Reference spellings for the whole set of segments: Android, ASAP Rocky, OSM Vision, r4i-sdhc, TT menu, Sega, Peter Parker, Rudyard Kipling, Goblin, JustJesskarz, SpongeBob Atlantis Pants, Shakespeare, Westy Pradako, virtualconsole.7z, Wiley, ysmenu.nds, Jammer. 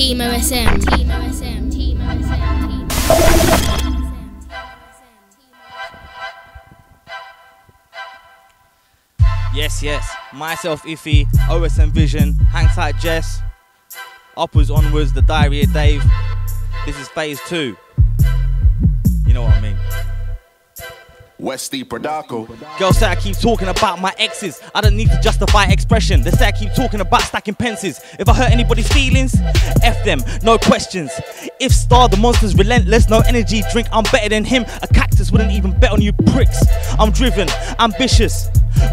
Team OSM, Team OSM, Team OSM, Team OSM. Yes, yes, myself Iffy, OSM Vision, hang tight Jess, upwards onwards, the diary of Dave. This is phase 2. You know what I mean. Westy Pradako. Girls say I keep talking about my exes. I don't need to justify expression. They say I keep talking about stacking pences. If I hurt anybody's feelings, F them, no questions. If Star, the monster's relentless, no energy drink, I'm better than him. A cactus wouldn't even bet on you pricks. I'm driven, ambitious,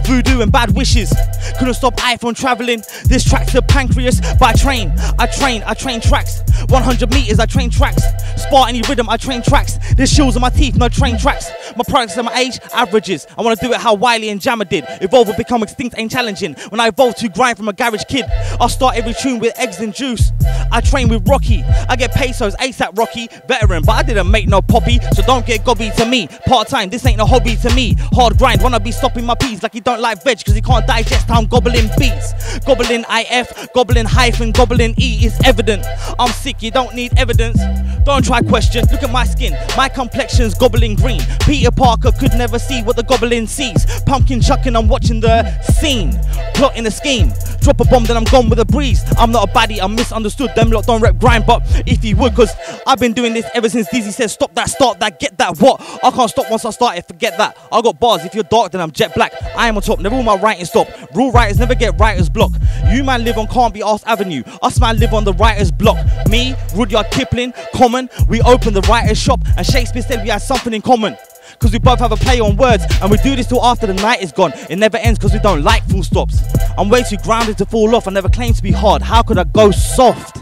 voodoo and bad wishes. Couldn't stop I from travelling. This track to the pancreas by train. I train tracks. 100 meters, I train tracks. Spar any rhythm, I train tracks. There's shields on my teeth, no train tracks. My products are my age, averages. I want to do it how Wiley and Jammer did. Evolve or become extinct ain't challenging. When I evolve to grind from a garage kid, I'll start every tune with eggs and juice. I train with Rocky. I get pesos, ASAP Rocky. Veteran, but I didn't make no poppy, so don't get gobby to me. Part time, this ain't no hobby to me. Hard grind, wanna be stopping my peas like he don't like veg, cause he can't digest how I'm gobbling beats. Goblin IF, goblin hyphen, goblin E is evident. I'm sick, you don't need evidence. Don't try question, look at my skin. My complexion's goblin green. Peter Parker could never see what the goblin sees. Pumpkin chucking, I'm watching the scene. Plotting a scheme. Drop a bomb, then I'm gone with a breeze. I'm not a baddie, I'm misunderstood. Them lot don't rep grind, but if you would, cause I've been doing this ever since Dizzy says stop that, start that, get that, what? I can't stop once I started, forget that. I got bars, if you're dark, then I'm jet black. I am on top, never will my writing stop. Rule writers never get writer's block. You man live on Can't Be Arsed Avenue. Us man live on the writer's block. Me, Rudyard Kipling, common. We opened the writer's shop and Shakespeare said we had something in common. Cause we both have a play on words and we do this till after the night is gone. It never ends cause we don't like full stops. I'm way too grounded to fall off. I never claimed to be hard. How could I go soft?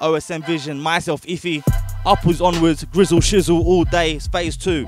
OSM Vision, myself Iffy. Upwards onwards, grizzle shizzle all day. Phase 2.